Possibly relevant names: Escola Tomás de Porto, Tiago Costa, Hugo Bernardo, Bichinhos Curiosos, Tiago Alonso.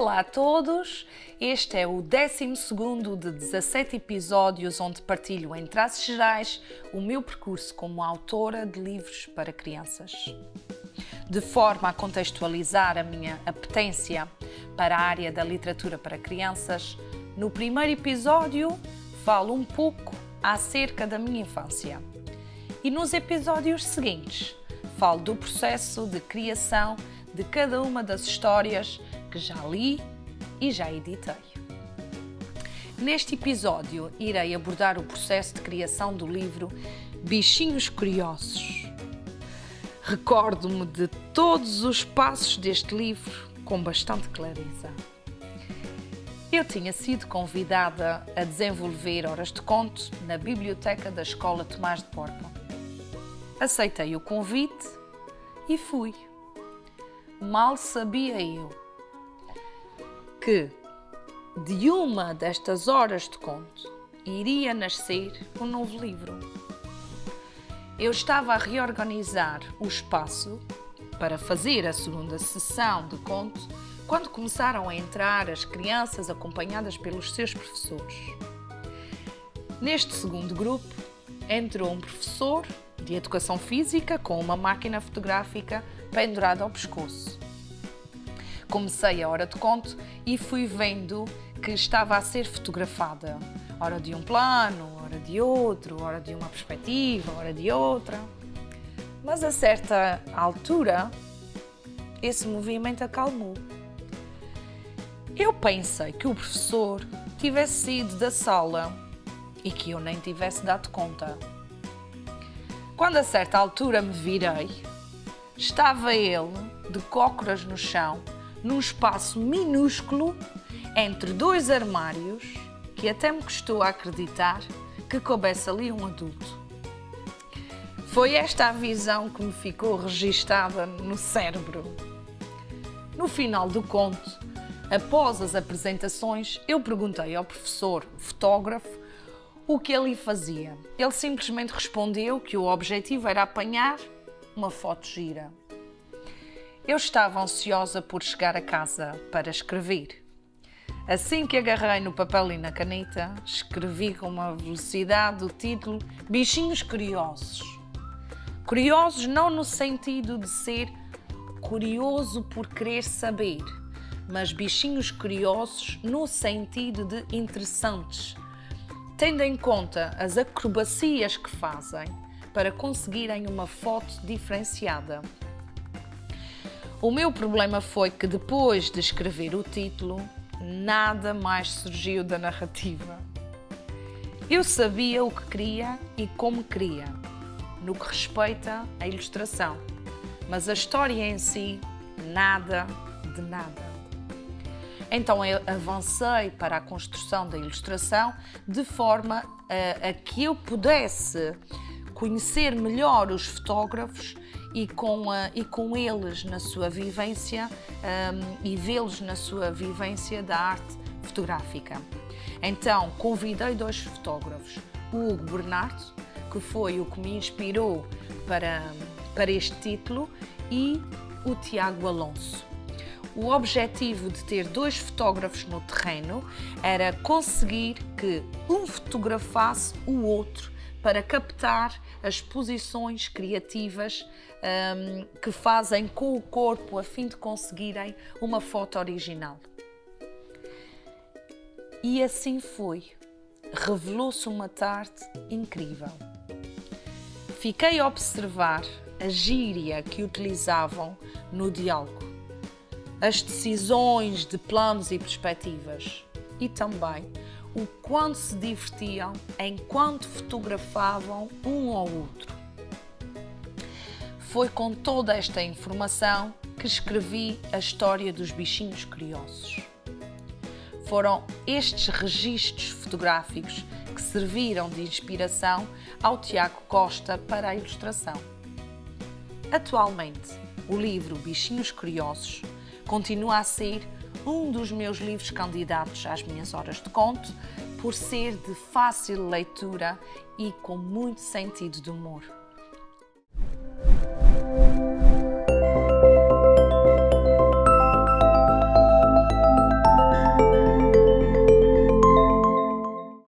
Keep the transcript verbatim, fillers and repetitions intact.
Olá a todos! Este é o décimo segundo de dezassete episódios onde partilho em traços gerais o meu percurso como autora de livros para crianças, de forma a contextualizar a minha apetência para a área da literatura para crianças. No primeiro episódio falo um pouco acerca da minha infância e nos episódios seguintes falo do processo de criação de cada uma das histórias que já li e já editei. Neste episódio irei abordar o processo de criação do livro Bichinhos Curiosos. Recordo-me de todos os passos deste livro com bastante clareza. Eu tinha sido convidada a desenvolver horas de conto na biblioteca da Escola Tomás de Porto. Aceitei o convite e fui. Mal sabia eu que de uma destas horas de conto iria nascer um novo livro. Eu estava a reorganizar o espaço para fazer a segunda sessão de conto quando começaram a entrar as crianças acompanhadas pelos seus professores. Neste segundo grupo, entrou um professor de educação física com uma máquina fotográfica pendurada ao pescoço. Comecei a hora de conto e fui vendo que estava a ser fotografada. Hora de um plano, hora de outro, hora de uma perspectiva, hora de outra. Mas a certa altura, esse movimento acalmou. Eu pensei que o professor tivesse saído da sala e que eu nem tivesse dado conta. Quando a certa altura me virei, estava ele de cócoras no chão, num espaço minúsculo entre dois armários, que até me custou a acreditar que coubesse ali um adulto. Foi esta a visão que me ficou registada no cérebro. No final do conto, após as apresentações, eu perguntei ao professor fotógrafo o que ele fazia. Ele simplesmente respondeu que o objetivo era apanhar uma foto gira. Eu estava ansiosa por chegar a casa para escrever. Assim que agarrei no papel e na caneta, escrevi com uma velocidade o título Bichinhos Curiosos. Curiosos não no sentido de ser curioso por querer saber, mas bichinhos curiosos no sentido de interessantes, tendo em conta as acrobacias que fazem para conseguirem uma foto diferenciada. O meu problema foi que depois de escrever o título, nada mais surgiu da narrativa. Eu sabia o que queria e como queria, no que respeita à ilustração, mas a história em si, nada de nada. Então eu avancei para a construção da ilustração de forma a, a que eu pudesse conhecer melhor os fotógrafos e com, a, e com eles na sua vivência um, e vê-los na sua vivência da arte fotográfica. Então convidei dois fotógrafos, o Hugo Bernardo, que foi o que me inspirou para, para este título, e o Tiago Alonso. O objetivo de ter dois fotógrafos no terreno era conseguir que um fotografasse o outro para captar as posições criativas um, que fazem com o corpo a fim de conseguirem uma foto original. E assim foi. Revelou-se uma tarde incrível. Fiquei a observar a gíria que utilizavam no diálogo, as decisões de planos e perspectivas e também o quanto se divertiam enquanto fotografavam um ao outro. Foi com toda esta informação que escrevi a história dos Bichinhos Curiosos. Foram estes registros fotográficos que serviram de inspiração ao Tiago Costa para a ilustração. Atualmente, o livro Bichinhos Curiosos continua a ser um dos meus livros candidatos às minhas horas de conto, por ser de fácil leitura e com muito sentido de humor.